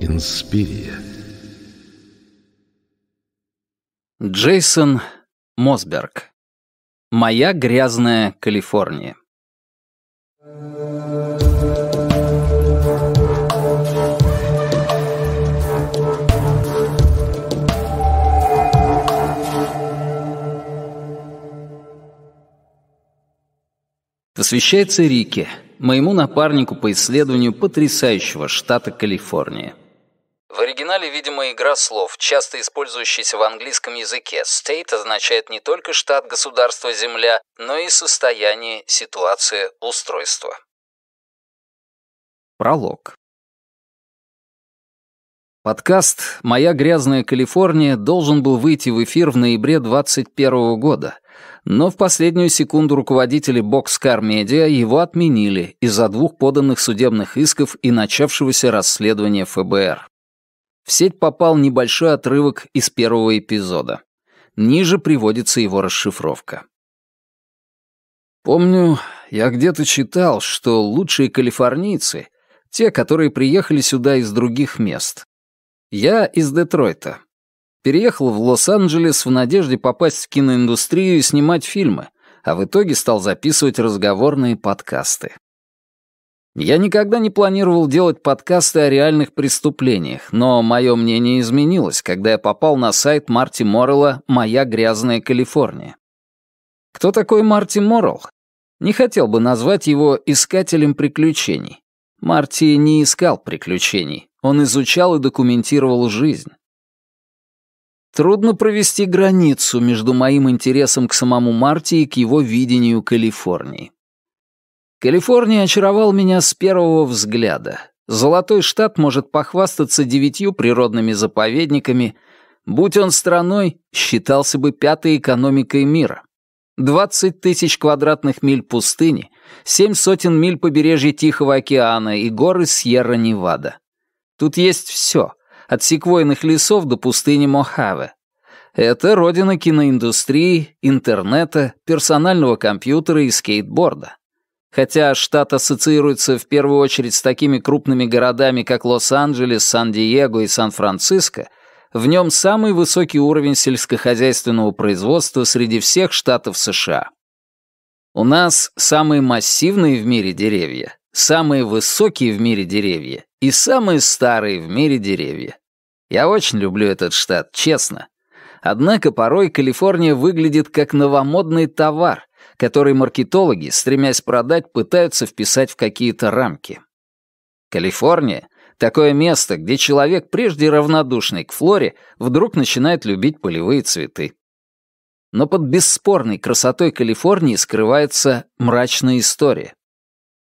Инспирия. Джейсон Мосберг. «Моя грязная Калифорния». Посвящается Рике, моему напарнику по исследованию потрясающего штата Калифорния. В оригинале, видимо, игра слов, часто использующаяся в английском языке. State означает не только штат, государство, земля, но и состояние, ситуация, устройство. Пролог. Подкаст «Моя грязная Калифорния» должен был выйти в эфир в ноябре 2021 года, но в последнюю секунду руководители Boxcar Media его отменили из-за двух поданных судебных исков и начавшегося расследования ФБР. В сеть попал небольшой отрывок из первого эпизода. Ниже приводится его расшифровка. «Помню, я где-то читал, что лучшие калифорнийцы — те, которые приехали сюда из других мест. Я из Детройта. Переехал в Лос-Анджелес в надежде попасть в киноиндустрию и снимать фильмы, а в итоге стал записывать разговорные подкасты. Я никогда не планировал делать подкасты о реальных преступлениях, но мое мнение изменилось, когда я попал на сайт Марти Морелла «Моя грязная Калифорния». Кто такой Марти Морелл? Не хотел бы назвать его искателем приключений. Марти не искал приключений, он изучал и документировал жизнь. Трудно провести границу между моим интересом к самому Марти и к его видению Калифорнии. Калифорния очаровал меня с первого взгляда. Золотой штат может похвастаться 9 природными заповедниками. Будь он страной, считался бы 5-й экономикой мира. 20 000 квадратных миль пустыни, 7 сотен миль побережья Тихого океана и горы Сьерра-Невада. Тут есть все, от секвойных лесов до пустыни Мохаве. Это родина киноиндустрии, интернета, персонального компьютера и скейтборда. Хотя штат ассоциируется в первую очередь с такими крупными городами, как Лос-Анджелес, Сан-Диего и Сан-Франциско, в нем самый высокий уровень сельскохозяйственного производства среди всех штатов США. У нас самые массивные в мире деревья, самые высокие в мире деревья и самые старые в мире деревья. Я очень люблю этот штат, честно. Однако порой Калифорния выглядит как новомодный товар, который маркетологи, стремясь продать, пытаются вписать в какие-то рамки. Калифорния — такое место, где человек, прежде равнодушный к флоре, вдруг начинает любить полевые цветы. Но под бесспорной красотой Калифорнии скрывается мрачная история.